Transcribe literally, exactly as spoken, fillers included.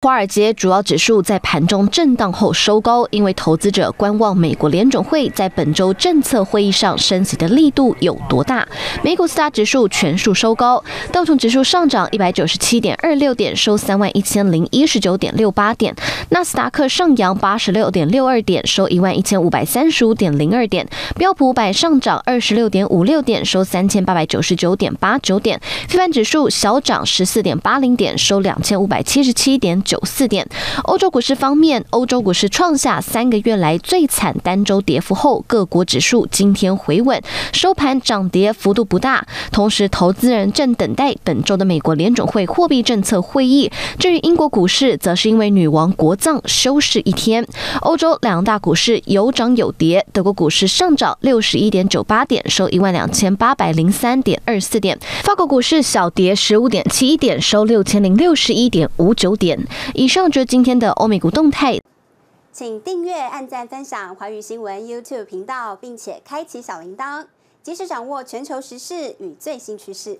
华尔街主要指数在盘中震荡后收高，因为投资者观望美国联准会在本周政策会议上升息的力度有多大。美股四大指数全数收高，道琼指数上涨 一百九十七点二六 点，收 三万一千零一十九点六八 点；纳斯达克上扬 八十六点六二 点，收 一万一千五百三十五点零二 点；标普五百上涨 二十六点五六 点，收 三千八百九十九点八九 点；非凡指数小涨 十四点八零 点，收 两千五百七十七点 九四点。欧洲股市方面，欧洲股市创下三个月来最惨单周跌幅后，各国指数今天回稳，收盘涨跌幅度不大。同时，投资人正等待本周的美国联准会货币政策会议。至于英国股市，则是因为女王国葬休市一天。欧洲两大股市有涨有跌，德国股市上涨 六十一点九八 点，收 一万两千八百零三点二四 点；法国股市小跌 十五点七一 点，收 六千零六十一点五九 点。以上就是今天的欧美股动态，请订阅、按赞、分享华语新闻 YouTube 频道，并且开启小铃铛，及时掌握全球时事与最新趋势。